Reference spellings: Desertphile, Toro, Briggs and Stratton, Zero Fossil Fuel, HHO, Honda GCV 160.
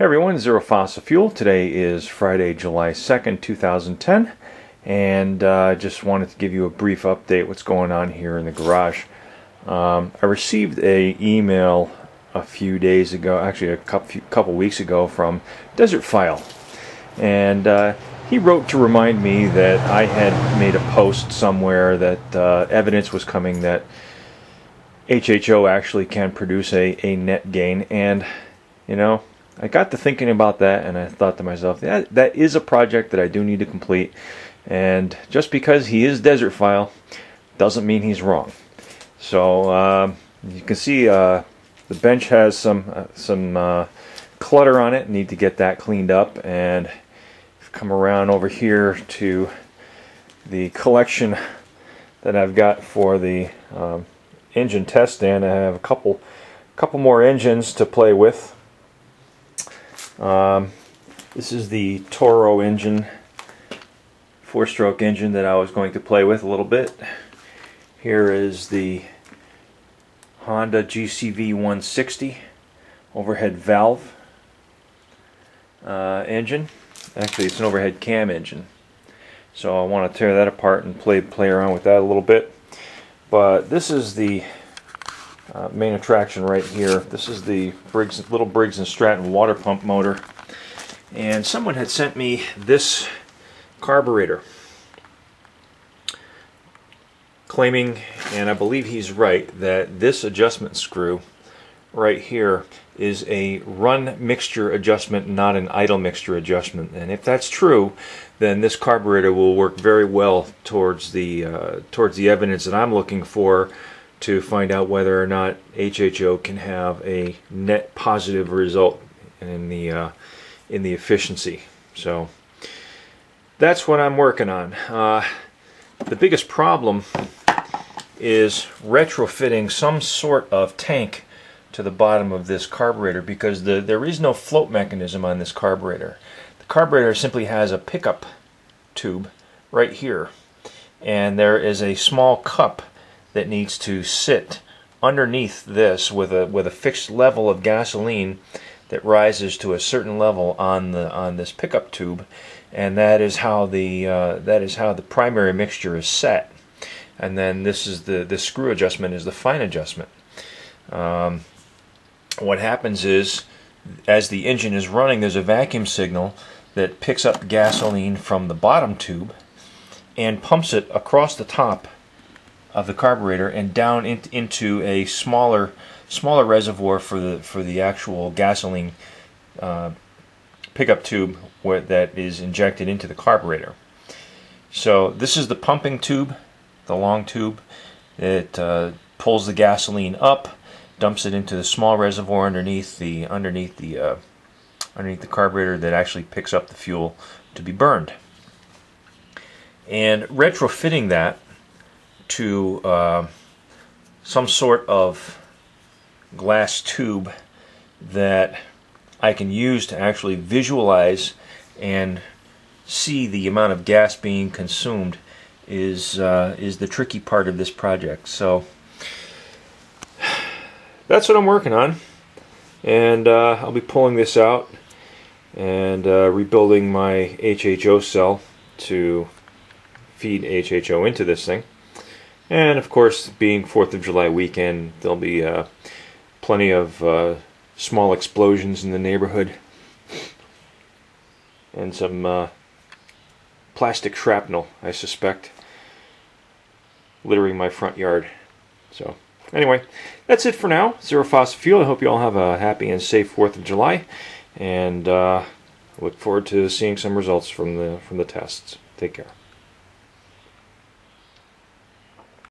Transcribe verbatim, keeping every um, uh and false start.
Hey everyone, Zero Fossil Fuel. Today is Friday, July second, two thousand ten, and I uh, just wanted to give you a brief update what's going on here in the garage. Um, I received a email a few days ago, actually a couple weeks ago, from Desertphile, and uh, he wrote to remind me that I had made a post somewhere that uh, evidence was coming that H H O actually can produce a, a net gain, and you know, I got to thinking about that, and I thought to myself, that that is a project that I do need to complete. And just because he is Desertphile doesn't mean he's wrong. So uh, you can see uh, the bench has some uh, some uh, clutter on it. Need to get that cleaned up, and come around over here to the collection that I've got for the um, engine test stand. I have a couple couple more engines to play with. Um, this is the Toro engine, four-stroke engine that I was going to play with a little bit. Here is the Honda G C V one sixty overhead valve uh, engine. Actually, it's an overhead cam engine. So I want to tear that apart and play play around with that a little bit. But this is the Uh, main attraction right here. This is the Briggs, little Briggs and Stratton water pump motor, and someone had sent me this carburetor claiming, and I believe he's right, that this adjustment screw right here is a run mixture adjustment, not an idle mixture adjustment. And if that's true, then this carburetor will work very well towards the uh, towards the evidence that I'm looking for to find out whether or not H H O can have a net positive result in the uh, in the efficiency. So that's what I'm working on. Uh, the biggest problem is retrofitting some sort of tank to the bottom of this carburetor, because the, there is no float mechanism on this carburetor. The carburetor simply has a pickup tube right here, and there is a small cup that needs to sit underneath this with a with a fixed level of gasoline that rises to a certain level on the on this pickup tube, and that is how the uh, that is how the primary mixture is set. And then this is the the screw adjustment is the fine adjustment. Um, what happens is, as the engine is running, there's a vacuum signal that picks up gasoline from the bottom tube and pumps it across the top of the carburetor and down in, into a smaller smaller reservoir for the for the actual gasoline uh, pickup tube where that is injected into the carburetor. So this is the pumping tube, the long tube. It uh, pulls the gasoline up, dumps it into the small reservoir underneath the underneath the uh, underneath the carburetor that actually picks up the fuel to be burned. And retrofitting that to uh, some sort of glass tube that I can use to actually visualize and see the amount of gas being consumed is uh, is the tricky part of this project. So that's what I'm working on, and uh, I'll be pulling this out and uh, rebuilding my H H O cell to feed H H O into this thing. And of course, being fourth of July weekend, there'll be uh, plenty of uh, small explosions in the neighborhood and some uh, plastic shrapnel, I suspect, littering my front yard. So anyway, that's it for now. Zero Fossil Fuel. I hope you all have a happy and safe fourth of July, and uh, look forward to seeing some results from the from the tests. Take care.